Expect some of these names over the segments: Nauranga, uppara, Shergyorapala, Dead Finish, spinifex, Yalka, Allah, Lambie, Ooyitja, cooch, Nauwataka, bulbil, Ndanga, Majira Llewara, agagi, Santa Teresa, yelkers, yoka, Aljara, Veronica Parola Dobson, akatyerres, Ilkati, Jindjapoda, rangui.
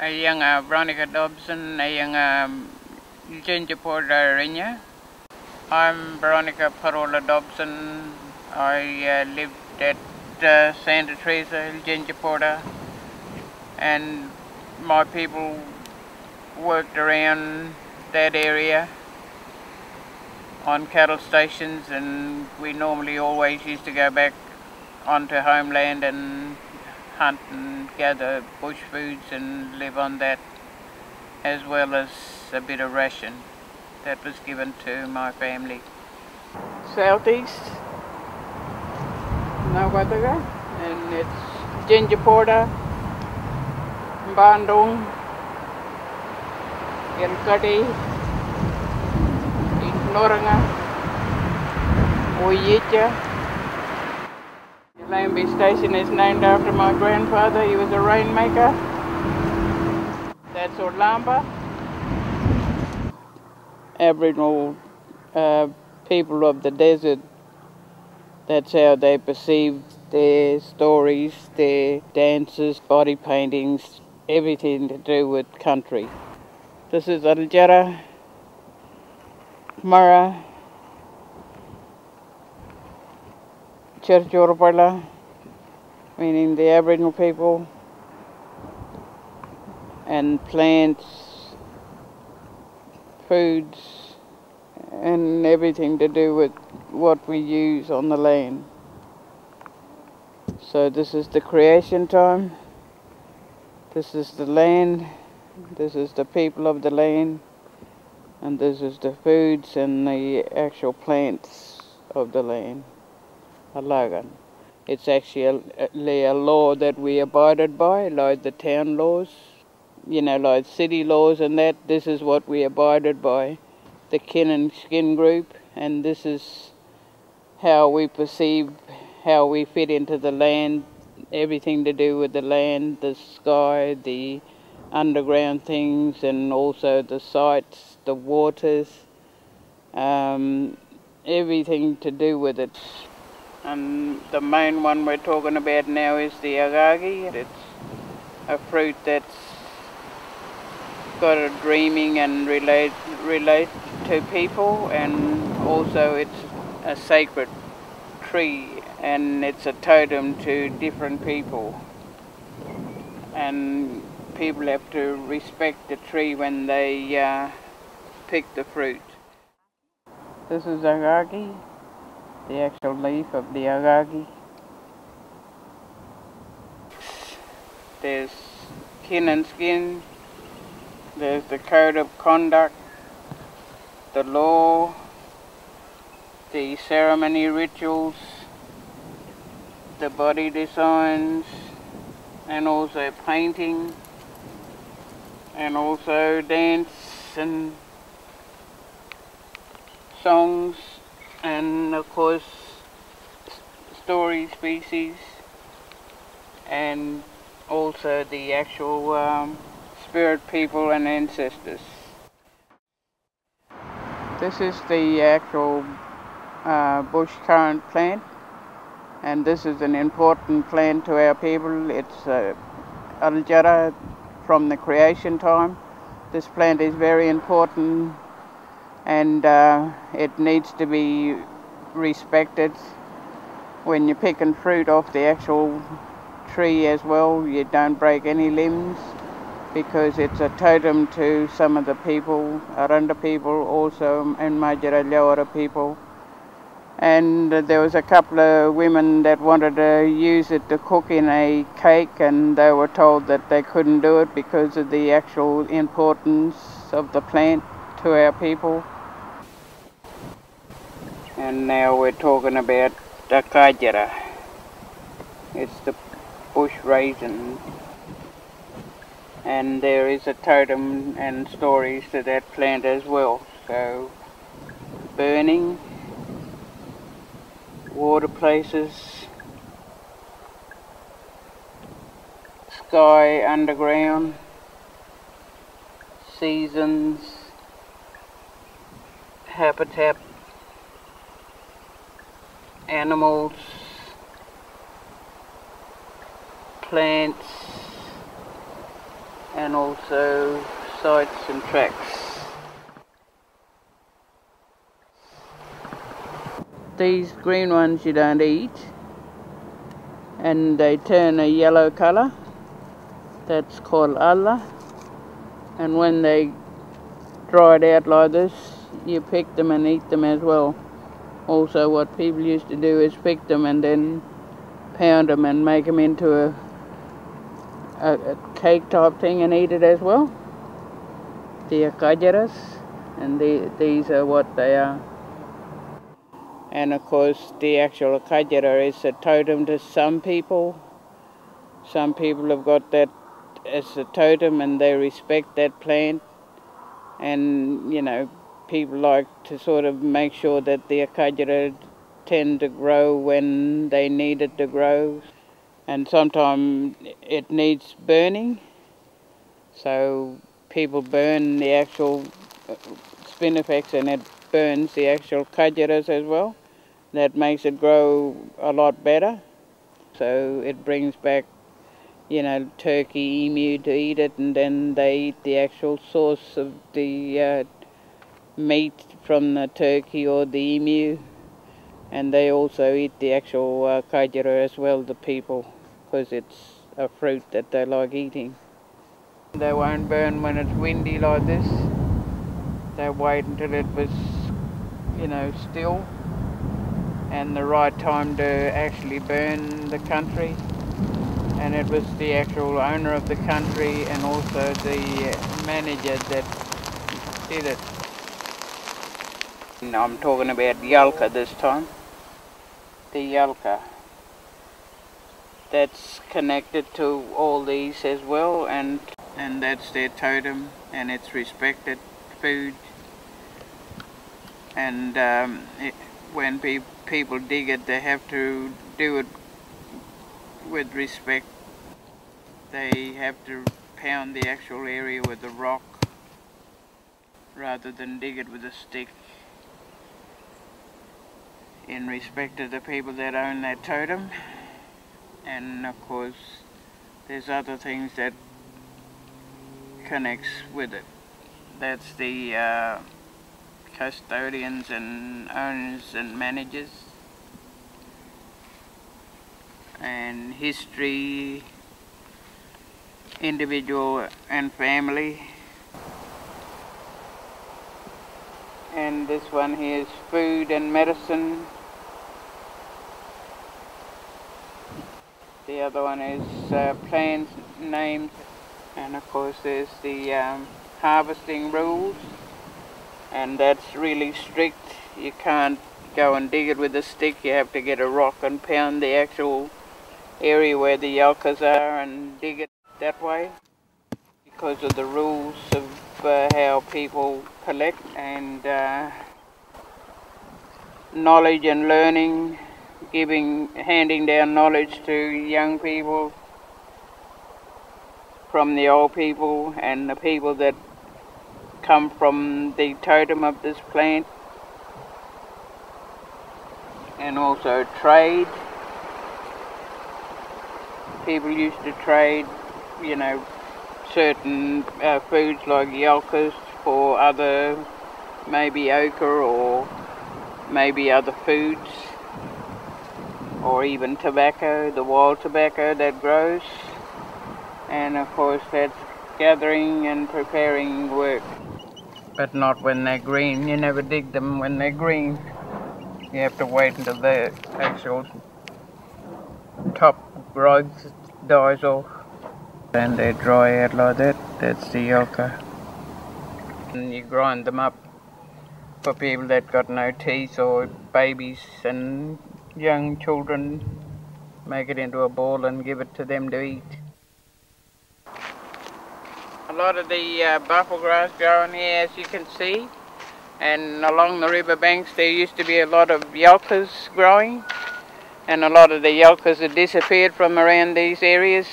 Yang Veronica Dobson, yang Ginger Porter Arrinha. I'm Veronica Parola Dobson. I lived at Santa Teresa, Jindjapoda, and my people worked around that area on cattle stations, and we normally always used to go back onto homeland and hunt and gather bush foods and live on that, as well as a bit of ration that was given to my family. Southeast Nauwataka, and it's Ginger Porter, Bandung, Ilkati, Nauranga, Ooyitja. The Lambie station is named after my grandfather. He was a rainmaker. That's Orlamba. Aboriginal people of the desert. That's how they perceive their stories, their dances, body paintings, everything to do with country. This is Aljara, Mara, Shergyorapala, meaning the Aboriginal people, and plants, foods, and everything to do with what we use on the land. So this is the creation time, this is the land, this is the people of the land, and this is the foods and the actual plants of the land. Alagan. It's actually a law that we abided by, like the town laws, you know, like city laws and that. This is what we abided by, the kin and skin group, and this is how we perceive how we fit into the land, everything to do with the land, the sky, the underground things, and also the sights, the waters, everything to do with it. And the main one we're talking about now is the agagi. It's a fruit that's got a dreaming and relate to people, and also it's a sacred tree, and it's a totem to different people, and people have to respect the tree when they pick the fruit. This is agagi, the actual leaf of the agagi. There's kin and skin, there's the code of conduct, the law, the ceremony rituals, the body designs, and also painting, and also dance and songs, and of course story species, and also the actual spirit people and ancestors. This is the actual bush currant plant, and this is an important plant to our people. It's Aljara from the creation time. This plant is very important, and it needs to be respected when you're picking fruit off the actual tree as well. You don't break any limbs, because it's a totem to some of the people, Aranda people also, and Majira Llewara people. And there was a couple of women that wanted to use it to cook in a cake, and they were told that they couldn't do it because of the actual importance of the plant to our people. And now we're talking about the kajira. It's the bush raisin. And there is a totem and stories to that plant as well. So, burning, water places, sky, underground, seasons, habitat, animals, plants, and also sights and tracks. These green ones you don't eat and they turn a yellow colour. That's called Allah, and when they dried out like this you pick them and eat them as well. Also what people used to do is pick them and then pound them and make them into a cake type thing and eat it as well. The akatyerres, and these are what they are. And of course the actual kajira is a totem to some people. Some people have got that as a totem and they respect that plant, and you know, people like to sort of make sure that the kajira tend to grow when they need it to grow, and sometimes it needs burning, so people burn the actual spinifex and it burns the actual kajiras as well. That makes it grow a lot better, so it brings back, you know, turkey, emu to eat it, and then they eat the actual source of the meat from the turkey or the emu, and they also eat the actual kajira as well, the people, because it's a fruit that they like eating. They won't burn when it's windy like this. They wait until it was, you know, still and the right time to actually burn the country. And it was the actual owner of the country and also the manager that did it. And I'm talking about Yalka this time. The Yalka. That's connected to all these as well, and that's their totem, and it's respected food. And when people dig it, they have to do it with respect. They have to pound the actual area with a rock rather than dig it with a stick, in respect of the people that own that totem. And of course there's other things that connects with it. That's the custodians and owners and managers, and history, individual and family. And this one here is food and medicine. The other one is plants, names, and of course there's the harvesting rules, and that's really strict. You can't go and dig it with a stick. You have to get a rock and pound the actual area where the yelkers are and dig it that way, because of the rules of how people collect, and knowledge and learning, handing down knowledge to young people from the old people and the people that come from the totem of this plant. And also trade. People used to trade, you know, certain foods like yelkers for other, maybe ochre or maybe other foods, or even tobacco, the wild tobacco that grows. And of course that's gathering and preparing work. But not when they're green. You never dig them when they're green. You have to wait until the actual top growth dies off. And they dry out like that. That's the yoka. And you grind them up for people that got no teeth, or babies and young children. Make it into a ball and give it to them to eat. A lot of the buffle grass growing here, as you can see, and along the river banks there used to be a lot of yelkers growing, and a lot of the yelkers have disappeared from around these areas.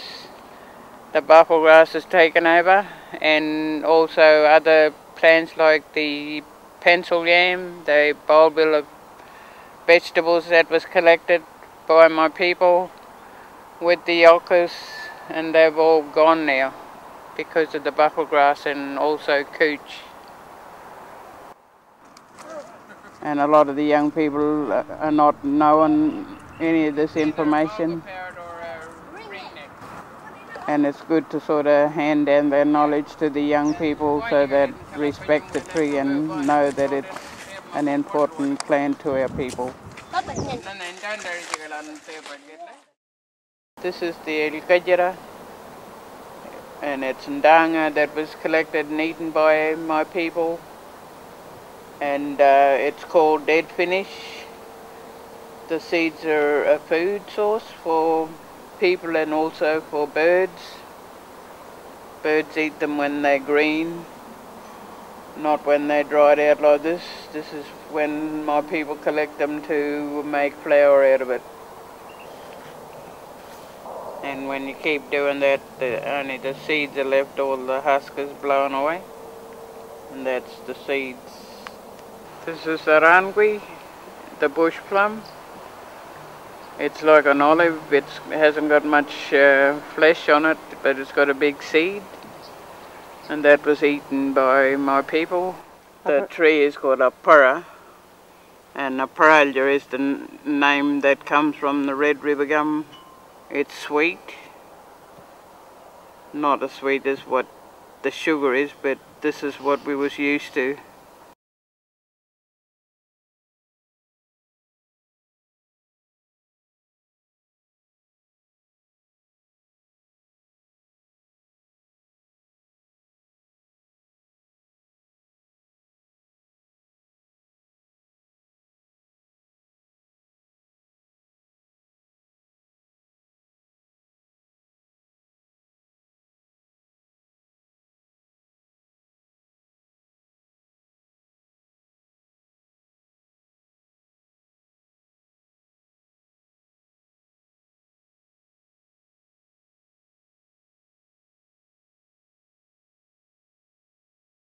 The buffle grass has taken over, and also other plants like the pencil yam, the bulbil of vegetables that was collected by my people with the yelkers, and they've all gone now. because of the bufflegrass and also cooch. And a lot of the young people are not knowing any of this information. And it's good to sort of hand down their knowledge to the young people so that respect the tree and know that it's an important plant to our people. This is the Aljara, and it's ndanga that was collected and eaten by my people. And it's called dead finish. The seeds are a food source for people and also for birds. Birds eat them when they're green, not when they're dried out like this. This is when my people collect them to make flour out of it. And when you keep doing that, only the seeds are left, all the husk is blown away. And that's the seeds. This is the rangui, the bush plum. It's like an olive, it hasn't got much flesh on it, but it's got a big seed. And that was eaten by my people. The tree is called uppara, and uppara is the name that comes from the red river gum. It's sweet, not as sweet as what the sugar is, but this is what we was used to.